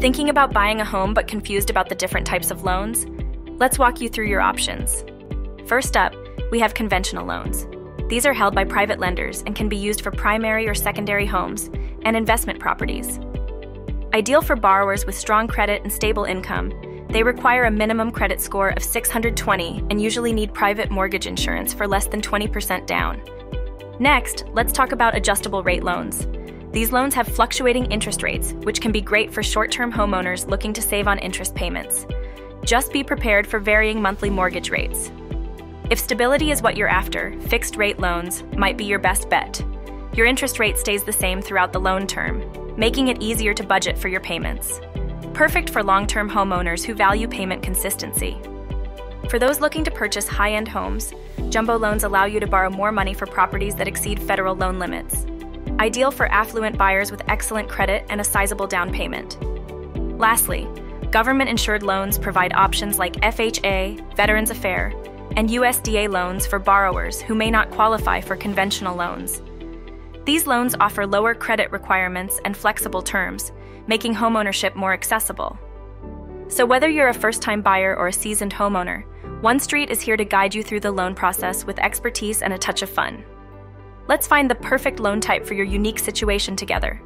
Thinking about buying a home but confused about the different types of loans? Let's walk you through your options. First up, we have conventional loans. These are held by private lenders and can be used for primary or secondary homes and investment properties. Ideal for borrowers with strong credit and stable income, they require a minimum credit score of 620 and usually need private mortgage insurance for less than 20% down. Next, let's talk about adjustable rate loans. These loans have fluctuating interest rates, which can be great for short-term homeowners looking to save on interest payments. Just be prepared for varying monthly mortgage rates. If stability is what you're after, fixed-rate loans might be your best bet. Your interest rate stays the same throughout the loan term, making it easier to budget for your payments. Perfect for long-term homeowners who value payment consistency. For those looking to purchase high-end homes, jumbo loans allow you to borrow more money for properties that exceed federal loan limits. Ideal for affluent buyers with excellent credit and a sizable down payment. Lastly, government-insured loans provide options like FHA, Veterans Affairs, and USDA loans for borrowers who may not qualify for conventional loans. These loans offer lower credit requirements and flexible terms, making homeownership more accessible. So whether you're a first-time buyer or a seasoned homeowner, One Street is here to guide you through the loan process with expertise and a touch of fun. Let's find the perfect loan type for your unique situation together.